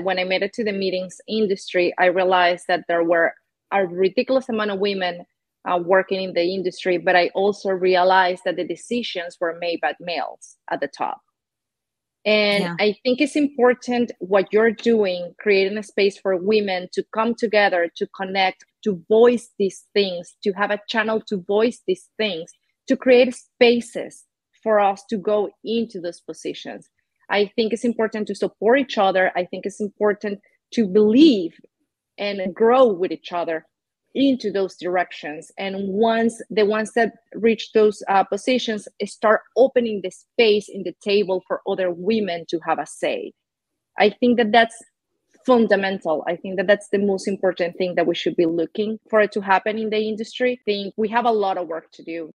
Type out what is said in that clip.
When I made it to the meetings industry, I realized that there were a ridiculous amount of women working in the industry, but I also realized that the decisions were made by males at the top. And yeah. I think it's important what you're doing, creating a space for women to come together, to connect, to voice these things, to have a channel to voice these things, to create spaces for us to go into those positions. I think it's important to support each other. I think it's important to believe and grow with each other into those directions. And once the ones that reach those positions, start opening the space in the table for other women to have a say. I think that that's fundamental. I think that that's the most important thing that we should be looking for it to happen in the industry. I think we have a lot of work to do.